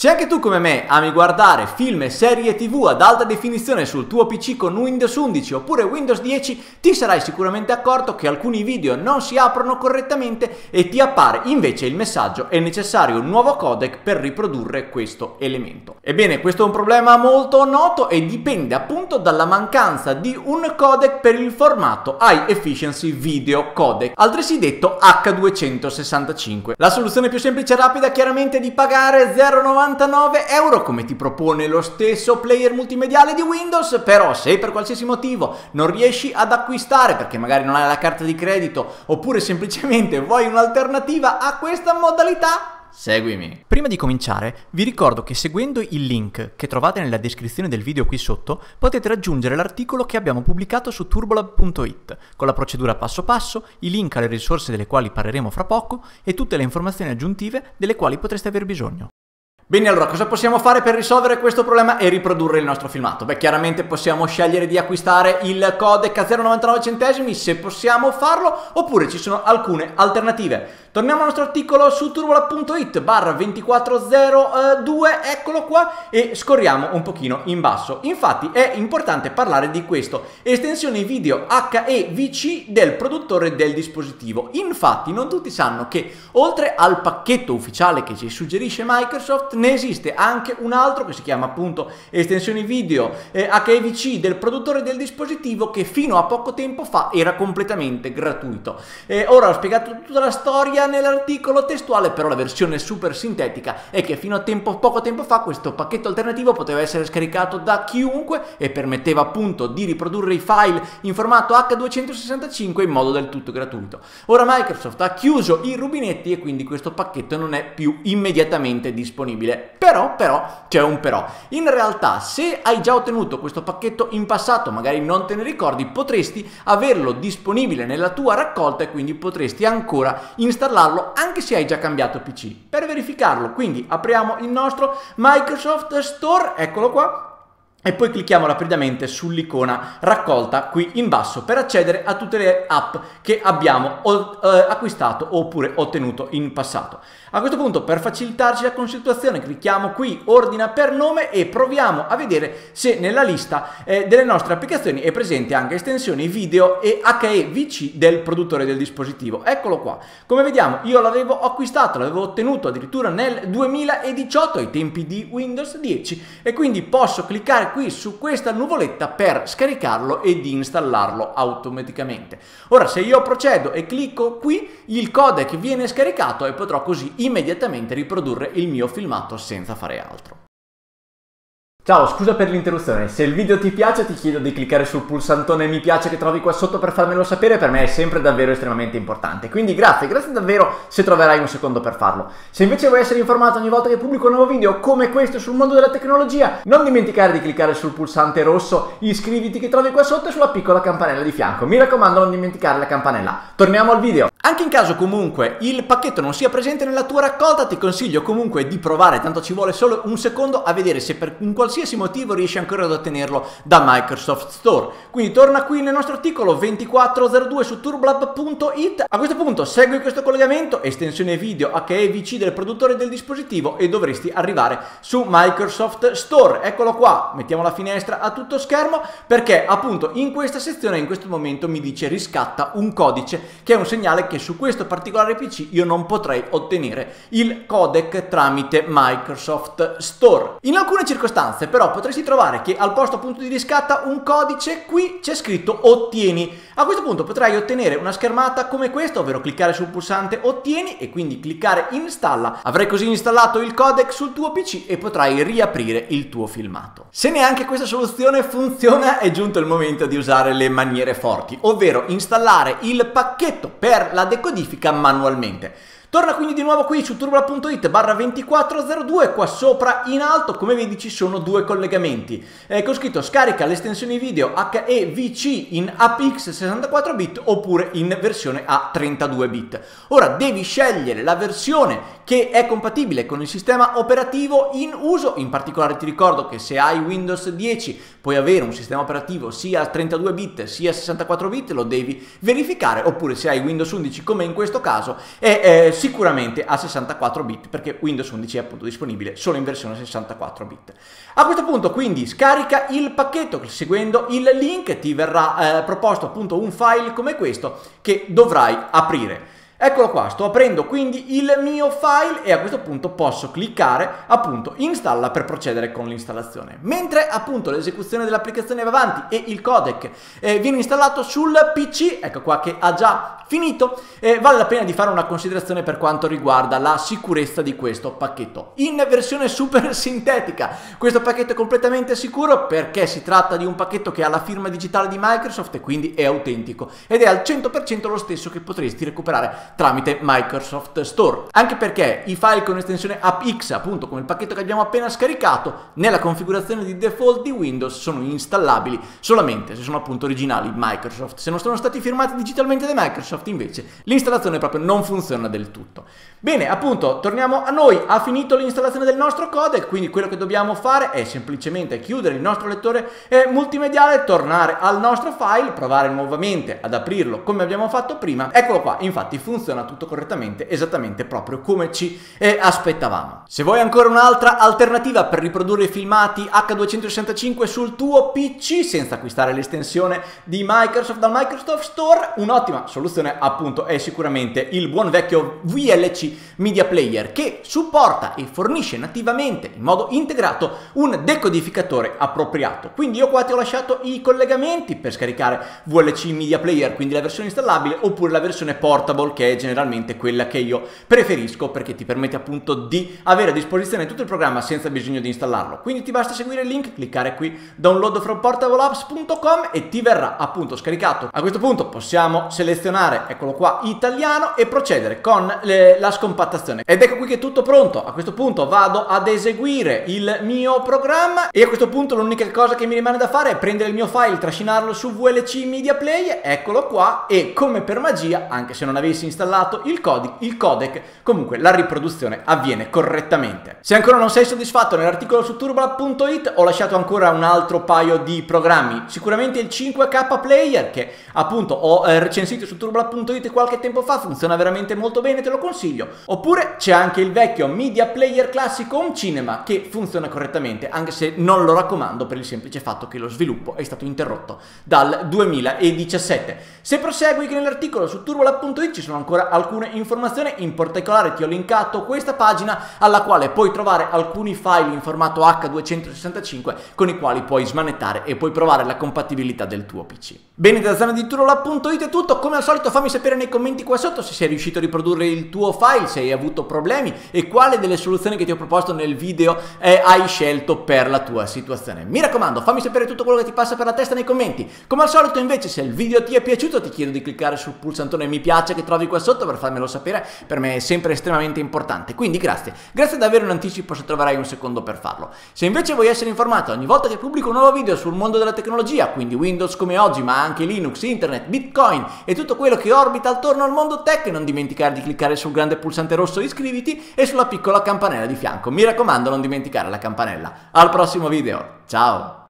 Se anche tu come me ami guardare film e serie TV ad alta definizione sul tuo PC con Windows 11 oppure Windows 10, ti sarai sicuramente accorto che alcuni video non si aprono correttamente e ti appare invece il messaggio "è necessario un nuovo codec per riprodurre questo elemento". Ebbene, questo è un problema molto noto e dipende appunto dalla mancanza di un codec per il formato High Efficiency Video Codec, altresì detto H.265. La soluzione più semplice e rapida chiaramente è di pagare 0,99 euro come ti propone lo stesso player multimediale di Windows. Però se per qualsiasi motivo non riesci ad acquistare perché magari non hai la carta di credito oppure semplicemente vuoi un'alternativa a questa modalità, seguimi. Prima di cominciare vi ricordo che seguendo il link che trovate nella descrizione del video qui sotto potete raggiungere l'articolo che abbiamo pubblicato su Turbolab.it con la procedura passo passo, i link alle risorse delle quali parleremo fra poco e tutte le informazioni aggiuntive delle quali potreste aver bisogno. Bene, allora cosa possiamo fare per risolvere questo problema e riprodurre il nostro filmato? Beh, chiaramente possiamo scegliere di acquistare il codec a 0,99 centesimi se possiamo farlo, oppure ci sono alcune alternative. Torniamo al nostro articolo su turbolab.it/2402, eccolo qua, e scorriamo un pochino in basso. Infatti è importante parlare di questo, estensione video HEVC del produttore del dispositivo. Infatti non tutti sanno che oltre al pacchetto ufficiale che ci suggerisce Microsoft ne esiste anche un altro che si chiama appunto estensioni video HEVC del produttore del dispositivo, che fino a poco tempo fa era completamente gratuito. Ora ho spiegato tutta la storia nell'articolo testuale, però la versione super sintetica è che fino a poco tempo fa questo pacchetto alternativo poteva essere scaricato da chiunque e permetteva appunto di riprodurre i file in formato H.265 in modo del tutto gratuito. Ora Microsoft ha chiuso i rubinetti e quindi questo pacchetto non è più immediatamente disponibile. Però, c'è un però. In realtà, se hai già ottenuto questo pacchetto in passato, magari non te ne ricordi, potresti averlo disponibile nella tua raccolta e quindi potresti ancora installare anche se hai già cambiato PC. Per verificarlo quindi apriamo il nostro Microsoft Store, eccolo qua, e poi clicchiamo rapidamente sull'icona raccolta qui in basso per accedere a tutte le app che abbiamo acquistato oppure ottenuto in passato. A questo punto, per facilitarci la consultazione, clicchiamo qui ordina per nome e proviamo a vedere se nella lista delle nostre applicazioni è presente anche estensioni video e HEVC del produttore del dispositivo. Eccolo qua, come vediamo io l'avevo acquistato, l'avevo ottenuto addirittura nel 2018 ai tempi di Windows 10 e quindi posso cliccare qui su questa nuvoletta per scaricarlo ed installarlo automaticamente. Ora se io procedo e clicco qui, il codec viene scaricato e potrò così immediatamente riprodurre il mio filmato senza fare altro. Ciao, scusa per l'interruzione, se il video ti piace ti chiedo di cliccare sul pulsantone mi piace che trovi qua sotto per farmelo sapere, per me è sempre davvero estremamente importante, quindi grazie davvero se troverai un secondo per farlo. Se invece vuoi essere informato ogni volta che pubblico un nuovo video come questo sul mondo della tecnologia, non dimenticare di cliccare sul pulsante rosso iscriviti che trovi qua sotto e sulla piccola campanella di fianco, mi raccomando non dimenticare la campanella. Torniamo al video. Anche in caso comunque il pacchetto non sia presente nella tua raccolta, ti consiglio comunque di provare, tanto ci vuole solo un secondo, a vedere se per un qualsiasi motivo riesci ancora ad ottenerlo da Microsoft Store. Quindi torna qui nel nostro articolo 2402 su turbolab.it, a questo punto segui questo collegamento estensione video HEVC del produttore del dispositivo e dovresti arrivare su Microsoft Store, eccolo qua, mettiamo la finestra a tutto schermo perché appunto in questa sezione in questo momento mi dice riscatta un codice, che è un segnale che su questo particolare PC io non potrei ottenere il codec tramite Microsoft Store. In alcune circostanze però potresti trovare che al posto appunto di riscatta un codice qui c'è scritto ottieni. A questo punto potrai ottenere una schermata come questa, ovvero cliccare sul pulsante ottieni e quindi cliccare installa. Avrai così installato il codec sul tuo PC e potrai riaprire il tuo filmato. Se neanche questa soluzione funziona è giunto il momento di usare le maniere forti, ovvero installare il pacchetto per la decodifica manualmente. Torna quindi di nuovo qui su turbolab.it/2402, qua sopra in alto come vedi ci sono due collegamenti con scritto scarica le estensioni video HEVC in AppX 64 bit oppure in versione a 32 bit. Ora devi scegliere la versione che è compatibile con il sistema operativo in uso, in particolare ti ricordo che se hai Windows 10 puoi avere un sistema operativo sia a 32 bit sia a 64 bit, lo devi verificare, oppure se hai Windows 11 come in questo caso è sicuramente a 64 bit, perché Windows 11 è appunto disponibile solo in versione 64 bit. A questo punto quindi scarica il pacchetto, seguendo il link ti verrà proposto appunto un file come questo che dovrai aprire. Eccolo qua, sto aprendo quindi il mio file e a questo punto posso cliccare appunto installa per procedere con l'installazione. Mentre appunto l'esecuzione dell'applicazione va avanti e il codec viene installato sul PC, ecco qua che ha già finito, vale la pena di fare una considerazione per quanto riguarda la sicurezza di questo pacchetto. In versione super sintetica, questo pacchetto è completamente sicuro perché si tratta di un pacchetto che ha la firma digitale di Microsoft e quindi è autentico ed è al 100% lo stesso che potresti recuperare tramite Microsoft Store, anche perché i file con estensione AppX, appunto come il pacchetto che abbiamo appena scaricato, nella configurazione di default di Windows sono installabili solamente se sono appunto originali Microsoft. Se non sono stati firmati digitalmente da Microsoft invece l'installazione proprio non funziona del tutto. Bene, appunto torniamo a noi. Ha finito l'installazione del nostro codec, quindi quello che dobbiamo fare è semplicemente chiudere il nostro lettore multimediale, tornare al nostro file, provare nuovamente ad aprirlo come abbiamo fatto prima. Eccolo qua, infatti funziona tutto correttamente, esattamente proprio come ci aspettavamo. Se vuoi ancora un'altra alternativa per riprodurre filmati H.265 sul tuo PC senza acquistare l'estensione di Microsoft dal Microsoft Store, un'ottima soluzione appunto è sicuramente il buon vecchio VLC Media Player, che supporta e fornisce nativamente in modo integrato un decodificatore appropriato. Quindi io qua ti ho lasciato i collegamenti per scaricare VLC Media Player, quindi la versione installabile oppure la versione portable, che è generalmente quella che io preferisco perché ti permette appunto di avere a disposizione tutto il programma senza bisogno di installarlo. Quindi ti basta seguire il link, cliccare qui download from portableapps.com e ti verrà appunto scaricato. A questo punto possiamo selezionare, eccolo qua, italiano e procedere con la scompattazione. Ed ecco qui che è tutto pronto. A questo punto vado ad eseguire il mio programma e a questo punto l'unica cosa che mi rimane da fare è prendere il mio file, trascinarlo su VLC Media Player, eccolo qua, e come per magia, anche se non avessi installato il codec, comunque la riproduzione avviene correttamente. Se ancora non sei soddisfatto, nell'articolo su Turbolab.it ho lasciato ancora un altro paio di programmi, sicuramente il 5k player che appunto ho recensito su Turbolab.it qualche tempo fa, funziona veramente molto bene, te lo consiglio. Oppure c'è anche il vecchio Media Player Classic Home Cinema che funziona correttamente, anche se non lo raccomando per il semplice fatto che lo sviluppo è stato interrotto dal 2017. Se prosegui che nell'articolo su Turbolab.it ci sono ancora alcune informazioni, in particolare ti ho linkato questa pagina alla quale puoi trovare alcuni file in formato H.265 con i quali puoi smanettare e puoi provare la compatibilità del tuo PC. Bene, dalla zona di Turbolab.it è tutto, come al solito fammi sapere nei commenti qua sotto se sei riuscito a riprodurre il tuo file, se hai avuto problemi e quale delle soluzioni che ti ho proposto nel video hai scelto per la tua situazione. Mi raccomando, fammi sapere tutto quello che ti passa per la testa nei commenti. Come al solito invece, se il video ti è piaciuto ti chiedo di cliccare sul pulsantone mi piace che trovi qua sotto per farmelo sapere, per me è sempre estremamente importante, quindi grazie davvero in anticipo se troverai un secondo per farlo. Se invece vuoi essere informato ogni volta che pubblico un nuovo video sul mondo della tecnologia, quindi Windows come oggi ma anche Linux, Internet, Bitcoin e tutto quello che orbita attorno al mondo tech, non dimenticare di cliccare sul grande pulsante rosso iscriviti e sulla piccola campanella di fianco. Mi raccomando, non dimenticare la campanella. Al prossimo video, ciao!